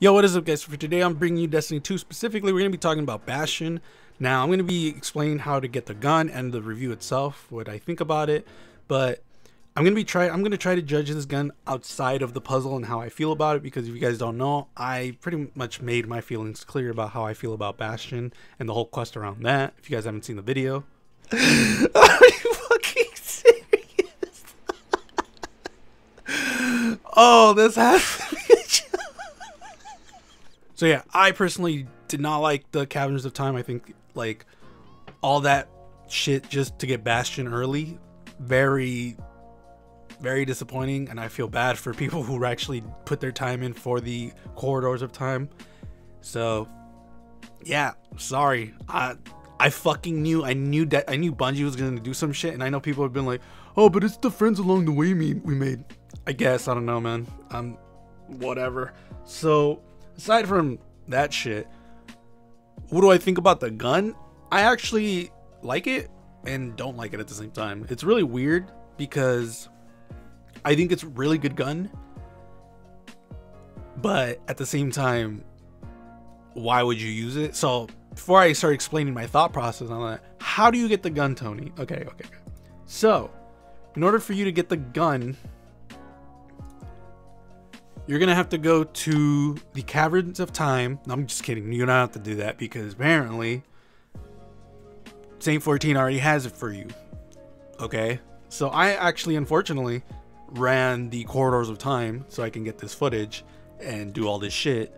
Yo, what is up guys? For today I'm bringing you Destiny 2. Specifically, we're going to be talking about Bastion. Now, I'm going to be explaining how to get the gun and the review itself, what I think about it, but I'm going to try to judge this gun outside of the puzzle and how I feel about it, because if you guys don't know, I pretty much made my feelings clear about how I feel about Bastion and the whole quest around that. If you guys haven't seen the video. Are you fucking serious? Oh, this has to be a joke. So yeah, I personally did not like the Caverns of Time. I think like all that shit just to get Bastion early, very disappointing, and I feel bad for people who actually put their time in for the Corridors of Time. So yeah, sorry. I fucking knew. I knew Bungie was gonna do some shit, and I know people have been like, oh, but it's the friends along the way we made. I guess, I don't know, man. Whatever. So aside from that shit, what do I think about the gun? I actually like it and don't like it at the same time. It's really weird because I think it's a really good gun, but at the same time, why would you use it? So before I start explaining my thought process on that, how do you get the gun, Tony? Okay. So in order for you to get the gun, you're going to have to go to the Caverns of Time. No, I'm just kidding. You don't have to do that because apparently Saint-14 already has it for you. Okay. So I actually, unfortunately, ran the Corridors of Time so I can get this footage and do all this shit,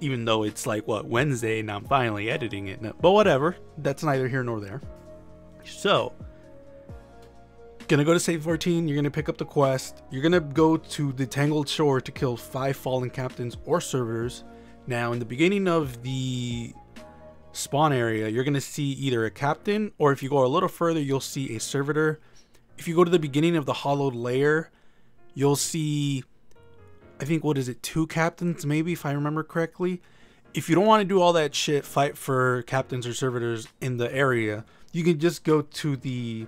even though it's like, what, Wednesday and I'm finally editing it. But whatever, that's neither here nor there. So gonna go to Saint-14, you're gonna pick up the quest, you're gonna go to the Tangled Shore to kill 5 fallen captains or servitors. Now in the beginning of the spawn area, you're gonna see either a captain, or if you go a little further, you'll see a servitor. If you go to the beginning of the Hollowed Lair, you'll see, I think, what is it, 2 captains maybe, if I remember correctly. If you don't want to do all that shit, fight for captains or servitors in the area, you can just go to the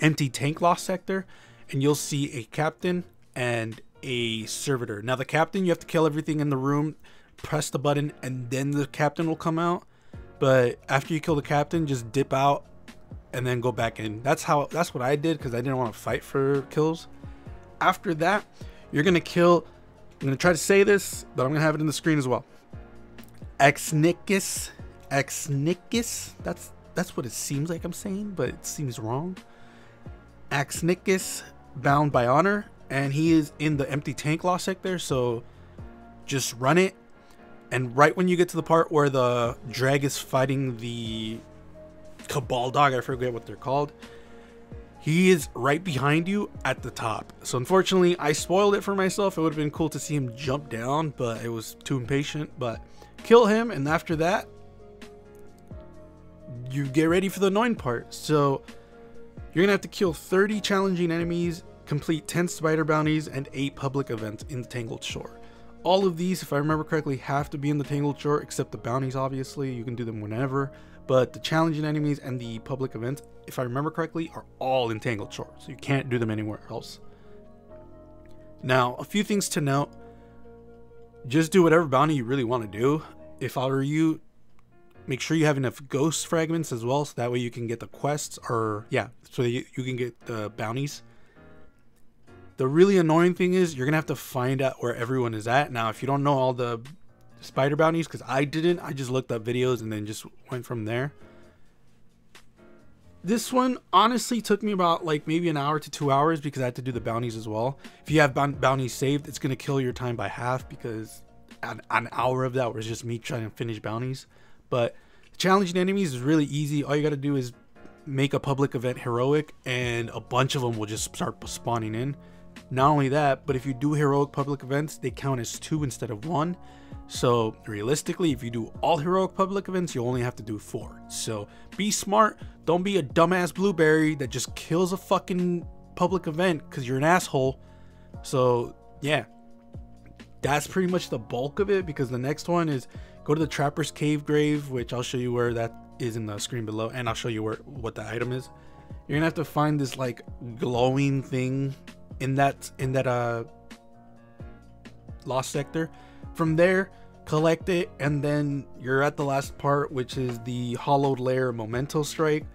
empty tank loss sector and you'll see a captain and a servitor. Now the captain, you have to kill everything in the room, press the button, and then the captain will come out. But after you kill the captain, just dip out and then go back in. That's what I did because I didn't want to fight for kills. After that, you're gonna kill, I'm gonna try to say this, but I'm gonna have it in the screen as well, Axniks. That's what it seems like I'm saying, but it seems wrong. Axniks, bound by honor, and he is in the empty tank loss sector. So just run it, and right when you get to the part where the drag is fighting the cabal dog, I forget what they're called, he is right behind you at the top. So unfortunately I spoiled it for myself. It would have been cool to see him jump down, but it was too impatient. But kill him, and after that you get ready for the annoying part. So you're gonna have to kill 30 challenging enemies, complete 10 spider bounties, and 8 public events in the Tangled Shore. All of these, if I remember correctly, have to be in the Tangled Shore, except the bounties, obviously. You can do them whenever, but the challenging enemies and the public events, if I remember correctly, are all in Tangled Shore, so you can't do them anywhere else. Now, a few things to note. Just do whatever bounty you really want to do. If I were you, make sure you have enough ghost fragments as well, so that way you can get the quests, or yeah, so that you can get the bounties. The really annoying thing is you're gonna have to find out where everyone is at. Now if you don't know all the spider bounties, because I didn't, I just looked up videos and then just went from there. This one honestly took me about like maybe an hour to 2 hours because I had to do the bounties as well. If you have bounties saved, it's gonna kill your time by half, because an hour of that was just me trying to finish bounties. But challenging enemies is really easy. All you got to do is make a public event heroic, and a bunch of them will just start spawning in. Not only that, but if you do heroic public events, they count as 2 instead of 1. So realistically, if you do all heroic public events, you only have to do 4. So be smart. Don't be a dumbass blueberry that just kills a fucking public event because you're an asshole. So yeah, that's pretty much the bulk of it, because the next one is go to the Trapper's Cave grave, which I'll show you where that is in the screen below, and I'll show you what the item is. You're gonna have to find this like glowing thing in that lost sector. From there, collect it, and then you're at the last part, which is the Hollowed Lair Memento Strike.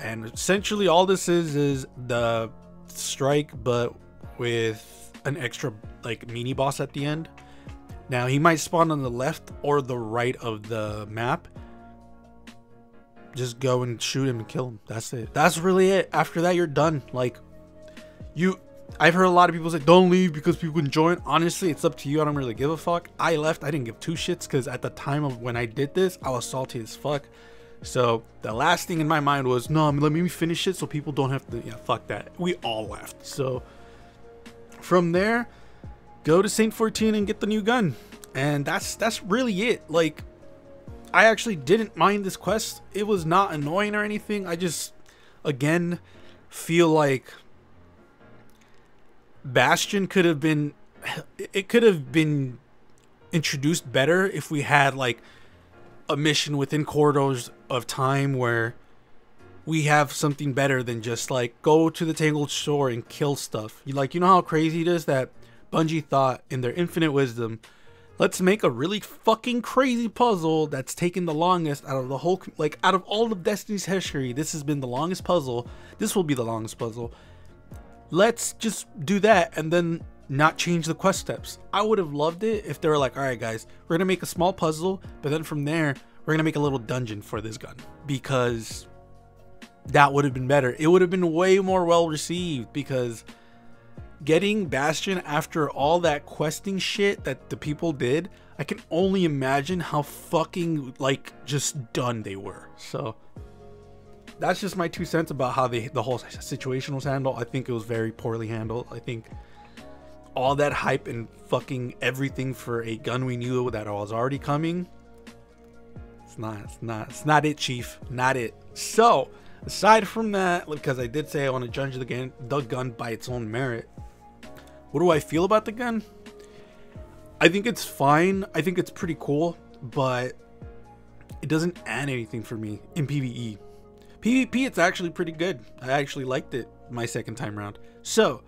And essentially all this is the strike, but with an extra like mini boss at the end. Now he might spawn on the left or the right of the map. Just go and shoot him and kill him. That's it. That's really it. After that, you're done. Like, I've heard a lot of people say, don't leave because people can join. Honestly, it's up to you. I don't really give a fuck. I left. I didn't give two shits because at the time of when I did this, I was salty as fuck. So the last thing in my mind was, no, let me finish it so people don't have to, yeah, fuck that. We all left. So from there, go to Saint-14 and get the new gun. And that's really it. Like, I actually didn't mind this quest. It was not annoying or anything. I just, again, feel like Bastion could have been, it could have been introduced better if we had like a mission within Corridors of Time where we have something better than just like go to the Tangled Shore and kill stuff. You know how crazy it is that Bungie thought in their infinite wisdom, let's make a really fucking crazy puzzle that's taken the longest out of the whole, like out of all of Destiny's history. This has been the longest puzzle. This will be the longest puzzle. Let's just do that and then not change the quest steps. I would have loved it if they were like, all right, guys, we're going to make a small puzzle, but then from there, we're going to make a little dungeon for this gun, because that would have been better. It would have been way more well received, because getting Bastion after all that questing shit that the people did, I can only imagine how fucking like just done they were. So that's just my 2 cents about how the whole situation was handled. I think it was very poorly handled. I think all that hype and fucking everything for a gun we knew that was already coming. It's not it, chief. Not it. So aside from that, because I did say I want to judge the gun by its own merit. What do I feel about the gun? I think it's fine. I think it's pretty cool, but it doesn't add anything for me in PvE. PvP, it's actually pretty good. I actually liked it my second time around. So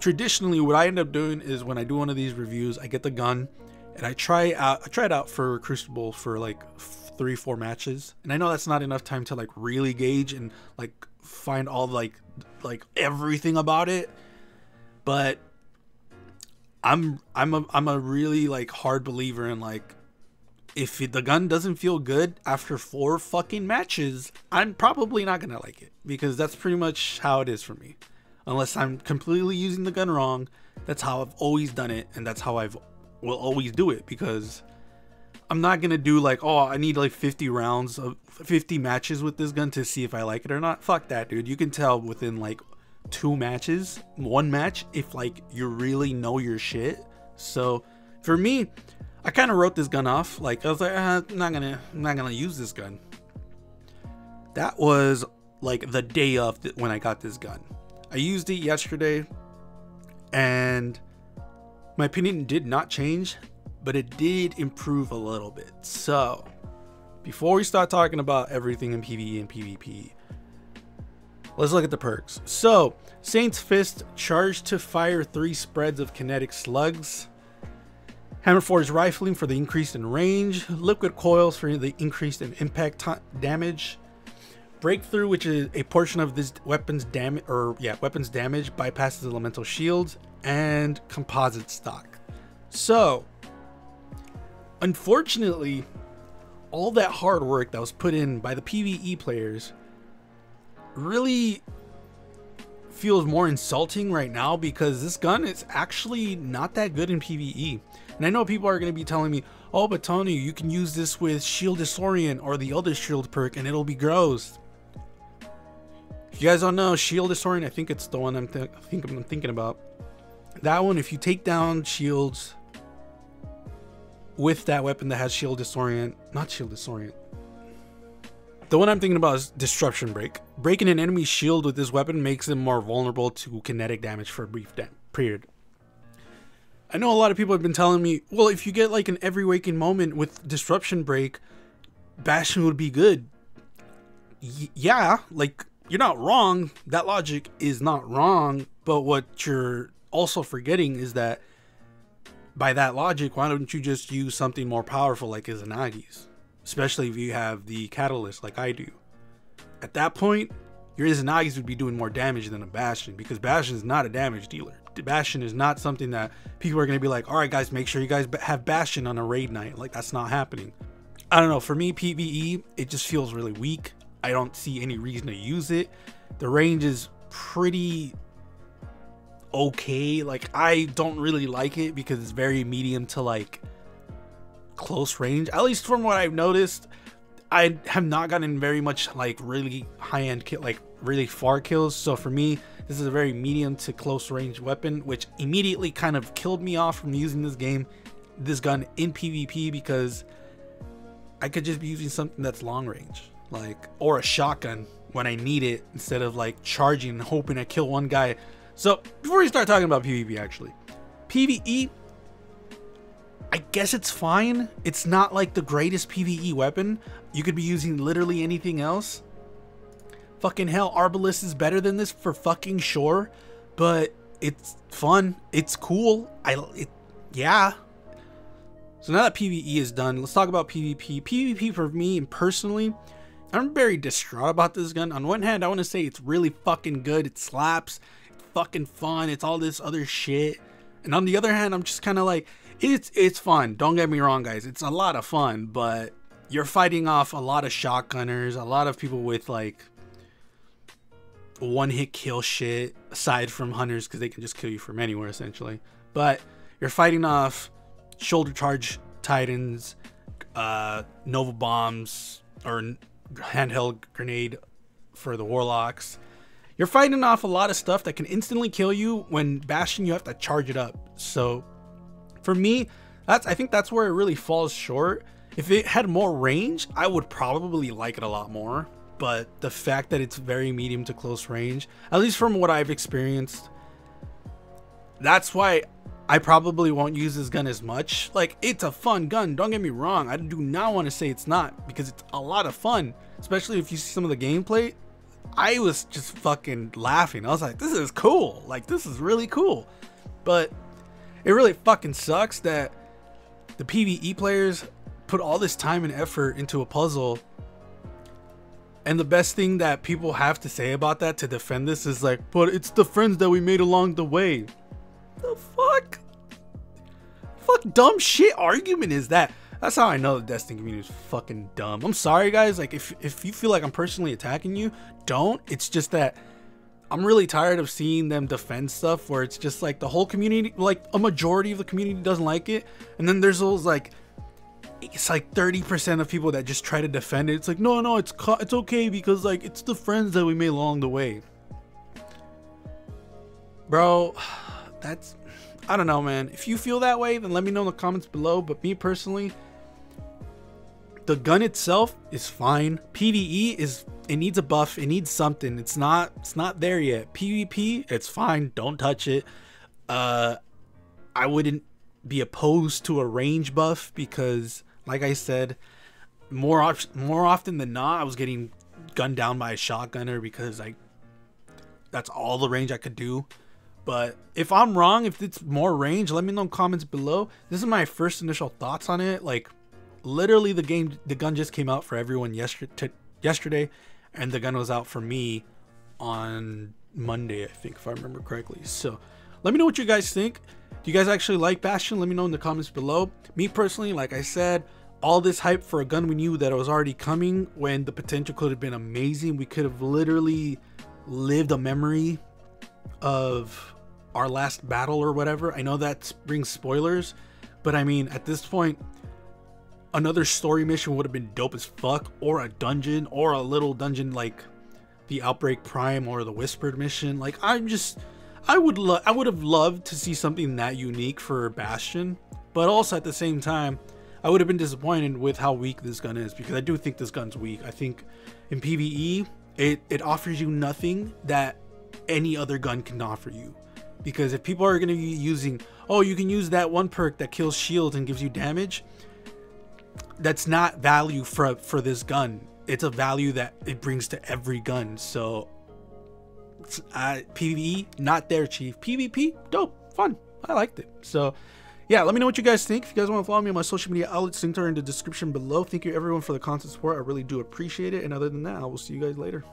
traditionally what I end up doing is when I do one of these reviews, I get the gun and I try it out for Crucible for like 3-4 matches. And I know that's not enough time to like really gauge and like find all like everything about it, but I'm a really like hard believer in like, if the gun doesn't feel good after 4 fucking matches, I'm probably not gonna like it, because that's pretty much how it is for me. Unless I'm completely using the gun wrong, that's how I've always done it, and that's how I will always do it, because I'm not gonna do like, oh, I need like 50 rounds of 50 matches with this gun to see if I like it or not. Fuck that, dude. You can tell within like 2 matches, 1 match, if like you really know your shit. So for me, I kind of wrote this gun off. Like I was like, I'm not gonna use this gun. That was like the day of when I got this gun. I used it yesterday, and my opinion did not change, but it did improve a little bit. So before we start talking about everything in PvE and PvP, let's look at the perks. So Saints Fist, charge to fire 3 spreads of kinetic slugs. Hammer Forge Rifling for the increase in range. Liquid Coils for the increase in impact damage. Breakthrough, which is a portion of this weapon's damage, bypasses elemental shields. And composite stock. So unfortunately, all that hard work that was put in by the PvE players really feels more insulting right now, because this gun is actually not that good in PvE. And I know people are going to be telling me, oh, but Tony, you can use this with Shield Disorient or the other shield perk and it'll be gross. If you guys don't know, Shield Disorient, I think it's the one I'm thinking about. That one, if you take down shields with that weapon that has Shield Disorient, not Shield Disorient. The one I'm thinking about is Disruption Break. Breaking an enemy's shield with this weapon makes them more vulnerable to kinetic damage for a brief period. I know a lot of people have been telling me, well, if you get like an every waking moment with Disruption Break, Bastion would be good. Yeah, like you're not wrong. That logic is not wrong. But what you're also forgetting is that by that logic, why don't you just use something more powerful like Izanagi's? Especially if you have the catalyst like I do. At that point, your Izanagi's would be doing more damage than a Bastion, because Bastion is not a damage dealer. Bastion is not something that people are going to be like, all right guys, make sure you guys have Bastion on a raid night. Like, that's not happening. I don't know, for me, PvE, it just feels really weak. I don't see any reason to use it. The range is pretty okay. Like, I don't really like it because it's very medium to like close range, at least from what I've noticed. I have not gotten very much like really high-end kill, like really far kills. So for me, this is a very medium to close range weapon, which immediately kind of killed me off from using this gun in PvP, because I could just be using something that's long range, like, or a shotgun when I need it, instead of like charging and hoping I kill one guy. So before we start talking about PvP, actually, PvE, I guess it's fine. It's not like the greatest PvE weapon. You could be using literally anything else. Fucking hell, Arbalest is better than this for fucking sure, but it's fun, it's cool. Yeah. So now that PvE is done, let's talk about PvP. PvP for me, and personally, I'm very distraught about this gun. On one hand, I want to say it's really fucking good, it slaps, it's fucking fun, it's all this other shit. And on the other hand, I'm just kind of like, it's fun. Don't get me wrong, guys, it's a lot of fun, but you're fighting off a lot of shotgunners, a lot of people with like one hit kill shit, aside from hunters, because they can just kill you from anywhere essentially. But you're fighting off shoulder charge titans, nova bombs, or handheld grenade for the warlocks. You're fighting off a lot of stuff that can instantly kill you. When Bastion, you have to charge it up. So for me, I think that's where it really falls short. If it had more range, I would probably like it a lot more, but the fact that it's very medium to close range, at least from what I've experienced, that's why I probably won't use this gun as much. Like, it's a fun gun, don't get me wrong, I do not want to say it's not, because it's a lot of fun. Especially if you see some of the gameplay, I was just fucking laughing. I was like, this is cool, like, this is really cool. But it really fucking sucks that the PvE players put all this time and effort into a puzzle, and the best thing that people have to say about that to defend this is like, but it's the friends that we made along the way. The fuck? Fuck dumb shit argument is that? That's how I know the Destiny community is fucking dumb. I'm sorry guys, like, if you feel like I'm personally attacking you, don't. It's just that I'm really tired of seeing them defend stuff where it's just like the whole community, like a majority of the community doesn't like it. And then there's those like, it's like 30% of people that just try to defend it. It's like, no, it's okay because like it's the friends that we made along the way. Bro, that's, I don't know, man. If you feel that way, then let me know in the comments below. But me personally, the gun itself is fine. PvE is, it needs a buff, it needs something. It's not there yet. PvP, it's fine, don't touch it. I wouldn't be opposed to a range buff because, like I said, more often than not, I was getting gunned down by a shotgunner because that's all the range I could do. But if I'm wrong, if it's more range, let me know in comments below. This is my first initial thoughts on it. Like, literally, the gun just came out for everyone yesterday, and the gun was out for me on Monday, I think, if I remember correctly. So let me know what you guys think. Do you guys actually like Bastion? Let me know in the comments below. Me personally, like I said, all this hype for a gun we knew that it was already coming, when the potential could have been amazing. We could have literally lived a memory of our last battle or whatever. I know that brings spoilers, but I mean, at this point, another story mission would have been dope as fuck, or a dungeon, or a little dungeon like the Outbreak Prime or the Whispered mission. Like, I would have loved to see something that unique for Bastion, but also at the same time, I would have been disappointed with how weak this gun is, because I do think this gun's weak. I think in PvE, it offers you nothing that any other gun can offer you, because if people are going to be using, oh, you can use that one perk that kills shields and gives you damage, that's not value for this gun. It's a value that it brings to every gun. So PvE, not there, chief. PvP, dope, fun, I liked it. So yeah, let me know what you guys think. If you guys want to follow me on my social media outlets, links are in the description below. Thank you everyone for the constant support. I really do appreciate it. And other than that, I will see you guys later.